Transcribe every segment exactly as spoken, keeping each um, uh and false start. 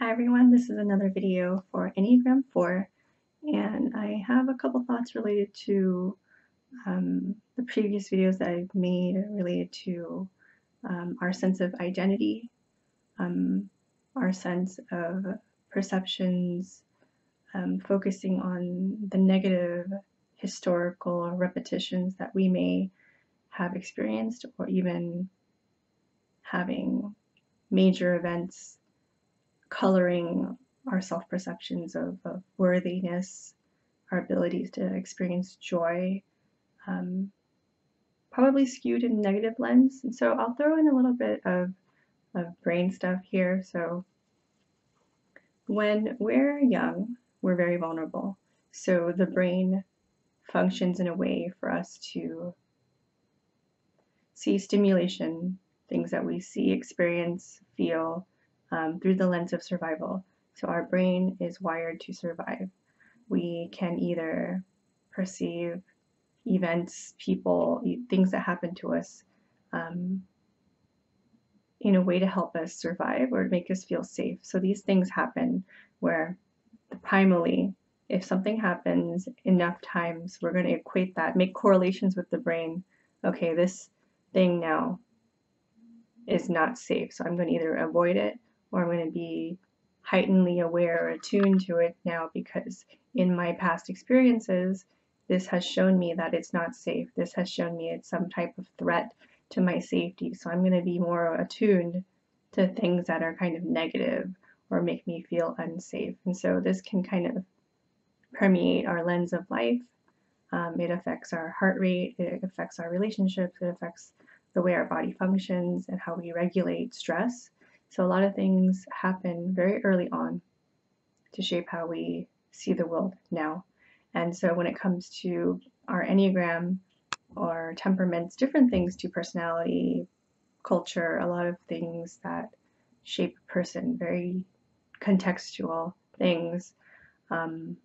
Hi everyone, this is another video for Enneagram four, and I have a couple thoughts related to um, the previous videos that I've made related to um, our sense of identity, um, our sense of perceptions, um, focusing on the negative historical repetitions that we may have experienced, or even having major events coloring our self-perceptions of, of worthiness, our abilities to experience joy, um, probably skewed in negative lens. And so I'll throw in a little bit of, of brain stuff here. So when we're young, we're very vulnerable. So the brain functions in a way for us to see stimulation, things that we see, experience, feel, Um, through the lens of survival. So our brain is wired to survive. We can either perceive events, people, things that happen to us um, in a way to help us survive or to make us feel safe. So these things happen where primally, if something happens enough times, we're going to equate that, make correlations with the brain. Okay, this thing now is not safe, so I'm going to either avoid it, or I'm going to be heightenedly aware or attuned to it now, because in my past experiences, this has shown me that it's not safe. This has shown me it's some type of threat to my safety. So I'm going to be more attuned to things that are kind of negative or make me feel unsafe. And so this can kind of permeate our lens of life. Um, it affects our heart rate. It affects our relationships. It affects the way our body functions and how we regulate stress. So a lot of things happen very early on to shape how we see the world now. And so when it comes to our Enneagram or temperaments, different things to personality, culture, a lot of things that shape a person, very contextual things, um,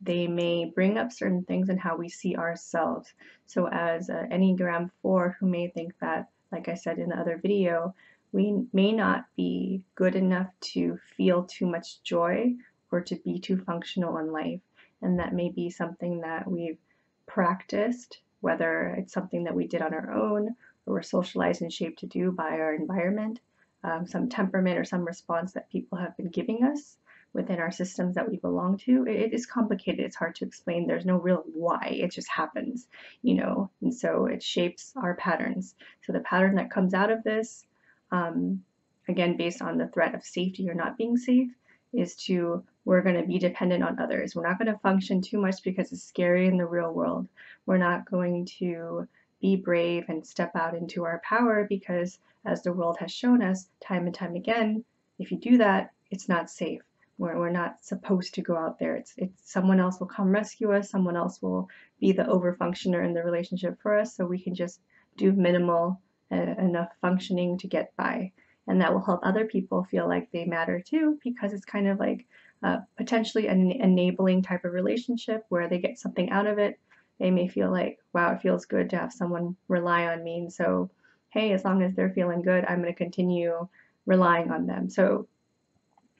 they may bring up certain things in how we see ourselves. So as an Enneagram four who may think that, like I said in the other video, we may not be good enough to feel too much joy or to be too functional in life. And that may be something that we've practiced, whether it's something that we did on our own or we're socialized and shaped to do by our environment, um, some temperament or some response that people have been giving us within our systems that we belong to. It is complicated. It's hard to explain. There's no real why. It just happens, you know, and so it shapes our patterns. So the pattern that comes out of this, um, again, based on the threat of safety or not being safe, is to, we're going to be dependent on others. We're not going to function too much because it's scary in the real world. We're not going to be brave and step out into our power because, as the world has shown us time and time again, if you do that, it's not safe. We're, we're not supposed to go out there. It's, it's someone else will come rescue us. Someone else will be the over-functioner in the relationship for us, so we can just do minimal uh, enough functioning to get by. And that will help other people feel like they matter too, because it's kind of like uh, potentially an enabling type of relationship where they get something out of it. They may feel like, wow, it feels good to have someone rely on me. And so, hey, as long as they're feeling good, I'm going to continue relying on them. So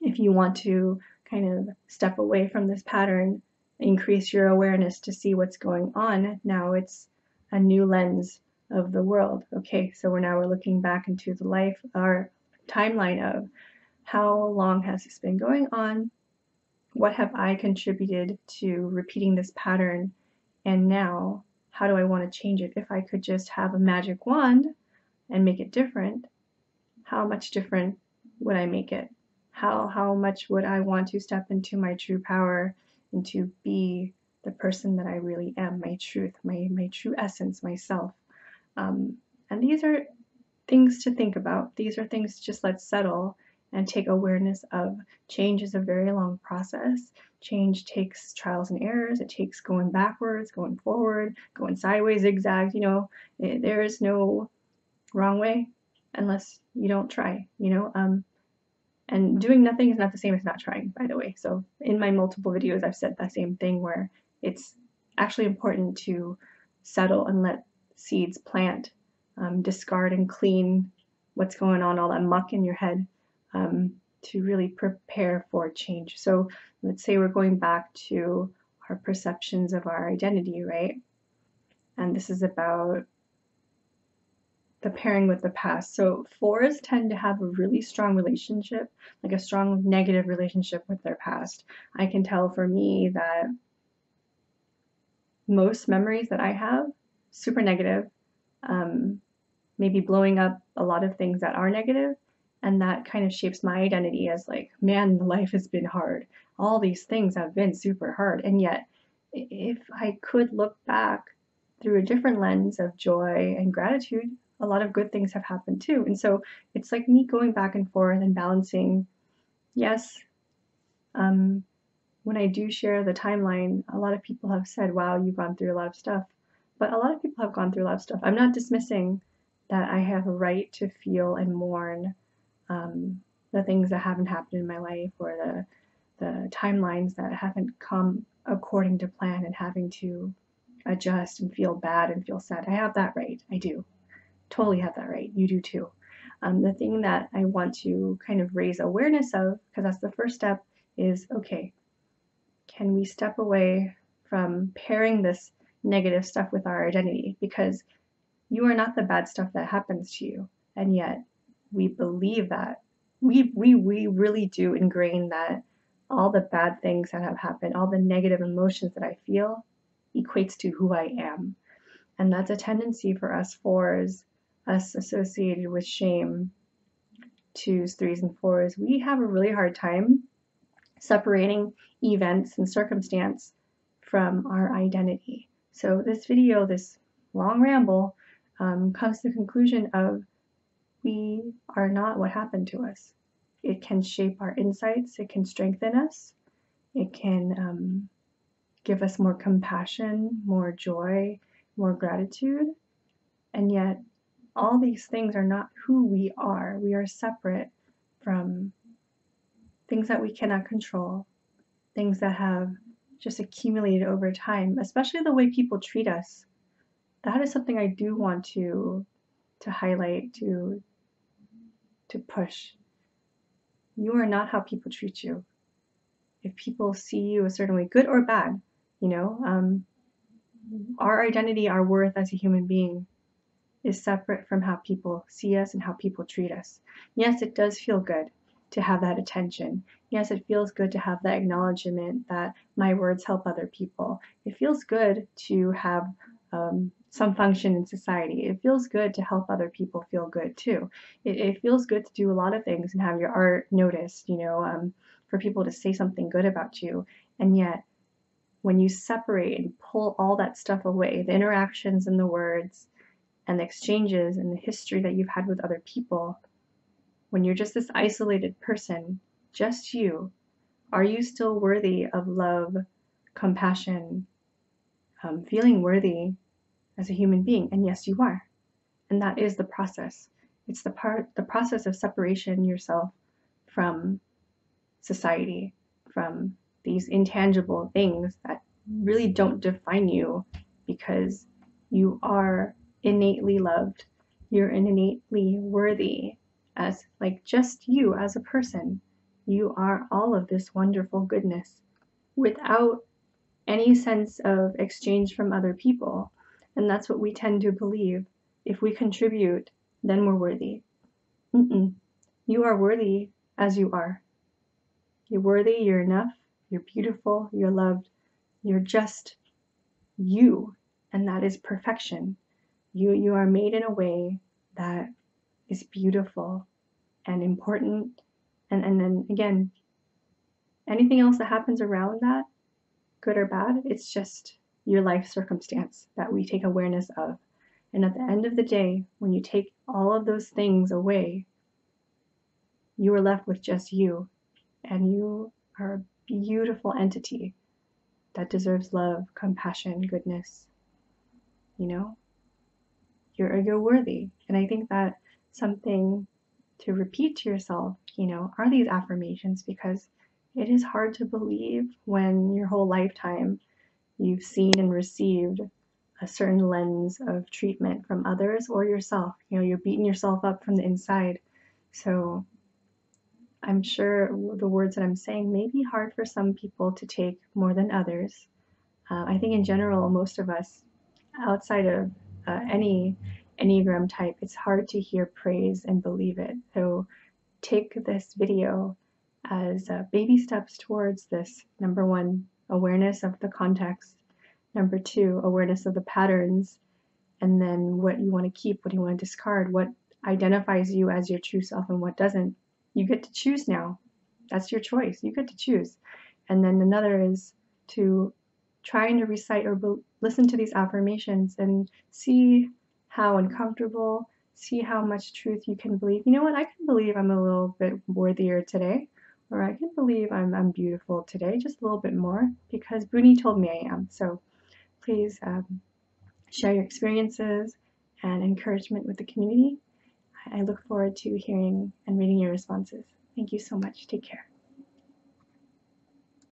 if you want to kind of step away from this pattern, increase your awareness to see what's going on. Now it's a new lens of the world. Okay, so we're now we're looking back into the life, our timeline of how long has this been going on? What have I contributed to repeating this pattern? And now, how do I want to change it? If I could just have a magic wand and make it different, how much different would I make it? How, how much would I want to step into my true power and to be the person that I really am, my truth, my, my true essence, myself? Um, and these are things to think about. These are things to just let settle and take awareness of. Change is a very long process. Change takes trials and errors. It takes going backwards, going forward, going sideways, zigzags. You know, there is no wrong way unless you don't try, you know. Um, And doing nothing is not the same as not trying, by the way. So in my multiple videos, I've said that same thing, where it's actually important to settle and let seeds plant, um, discard and clean what's going on, all that muck in your head, um, to really prepare for change. So let's say we're going back to our perceptions of our identity, right? And this is about the pairing with the past. So fours tend to have a really strong relationship, like a strong negative relationship with their past. I can tell for me that most memories that I have, super negative, um, maybe blowing up a lot of things that are negative, and that kind of shapes my identity as like, man, life has been hard. All these things have been super hard. And yet, if I could look back through a different lens of joy and gratitude, a lot of good things have happened too. And so it's like me going back and forth and balancing. Yes, um, when I do share the timeline, a lot of people have said, wow, you've gone through a lot of stuff. But a lot of people have gone through a lot of stuff. I'm not dismissing that I have a right to feel and mourn um, the things that haven't happened in my life, or the, the timelines that haven't come according to plan, and having to adjust and feel bad and feel sad. I have that right. I do. Totally have that right. You do too. Um, the thing that I want to kind of raise awareness of, because that's the first step, is, okay, can we step away from pairing this negative stuff with our identity? Because you are not the bad stuff that happens to you. And yet we believe that. We, we, we really do ingrain that all the bad things that have happened, all the negative emotions that I feel, equates to who I am. And that's a tendency for us fours, us associated with shame. Twos, threes, and fours, we have a really hard time separating events and circumstance from our identity. So this video, this long ramble, um, comes to the conclusion of, we are not what happened to us. It can shape our insights, it can strengthen us, it can um, give us more compassion, more joy, more gratitude, and yet all these things are not who we are. We are separate from things that we cannot control, things that have just accumulated over time, especially the way people treat us. That is something I do want to to highlight, to to push. You are not how people treat you. If people see you a certain way, good or bad, you know, um, our identity, our worth as a human being is separate from how people see us and how people treat us. Yes, it does feel good to have that attention. Yes, it feels good to have that acknowledgement that my words help other people. It feels good to have um, some function in society. It feels good to help other people feel good too. It, it feels good to do a lot of things and have your art noticed, you know, um, for people to say something good about you. And yet, when you separate and pull all that stuff away, the interactions and the words and the exchanges and the history that you've had with other people, when you're just this isolated person, just you, are you still worthy of love, compassion, um, feeling worthy as a human being? And yes, you are. And that is the process. It's the part, the process of separation yourself from society, from these intangible things that really don't define you, because you are innately loved. You're innately worthy as like just you as a person. You are all of this wonderful goodness without any sense of exchange from other people. And that's what we tend to believe. If we contribute, then we're worthy. Mm-mm. You are worthy as you are. You're worthy, you're enough, you're beautiful, you're loved, you're just you. And that is perfection. You, you are made in a way that is beautiful and important. And, and then again, anything else that happens around that, good or bad, it's just your life circumstance that we take awareness of. And at the end of the day, when you take all of those things away, you are left with just you. And you are a beautiful entity that deserves love, compassion, goodness. You know, you're, you're worthy. And I think that something to repeat to yourself, you know, are these affirmations, because it is hard to believe when your whole lifetime you've seen and received a certain lens of treatment from others or yourself. You know, you're beating yourself up from the inside. So I'm sure the words that I'm saying may be hard for some people to take more than others. Uh, I think in general, most of us, outside of uh, any Enneagram type, it's hard to hear praise and believe it. So take this video as uh, baby steps towards this. Number one, awareness of the context. Number two, awareness of the patterns. And then what you want to keep, what you want to discard, what identifies you as your true self and what doesn't. You get to choose now. That's your choice. You get to choose. And then another is to trying to recite or be listen to these affirmations and see how uncomfortable, see how much truth you can believe. You know what? I can believe I'm a little bit worthier today, or I can believe I'm, I'm beautiful today, just a little bit more, because Boontarika told me I am. So please um, share your experiences and encouragement with the community. I look forward to hearing and reading your responses. Thank you so much. Take care.